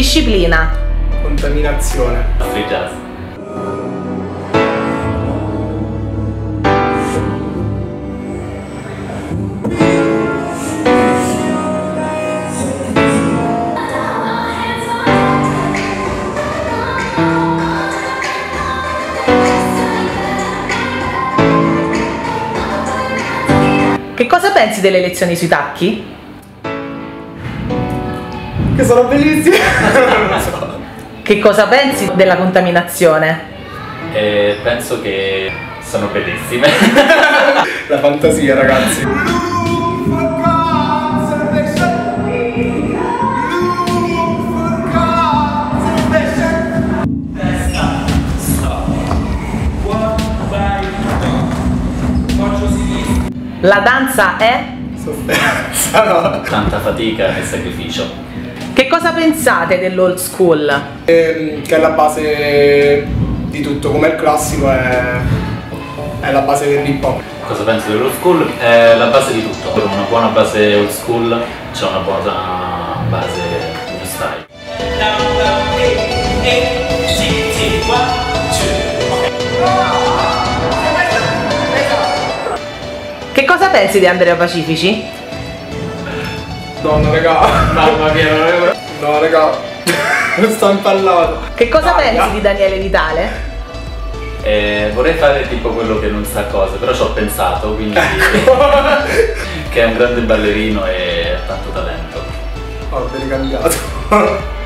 Disciplina Contaminazione Affri Jazz. Che cosa pensi delle lezioni sui tacchi? Che sono bellissime! Che cosa pensi della contaminazione? Penso che sono bellissime. La fantasia, ragazzi! La danza è? Sofferenza, no? Tanta fatica e sacrificio. Che cosa pensate dell'old school? Che è la base di tutto, come il classico è la base dell'hip hop. Cosa penso dell'old school? È la base di tutto. Per una buona base old school c'è una buona base new style. Che cosa pensi di Andrea Pacifici? Donna raga, mamma mia, no raga, non sto impallando. Che cosa pensi di Daniele Vitale? Vorrei fare tipo quello che non sa cosa, però ci ho pensato, quindi che è un grande ballerino e ha tanto talento. Ho ben cambiato.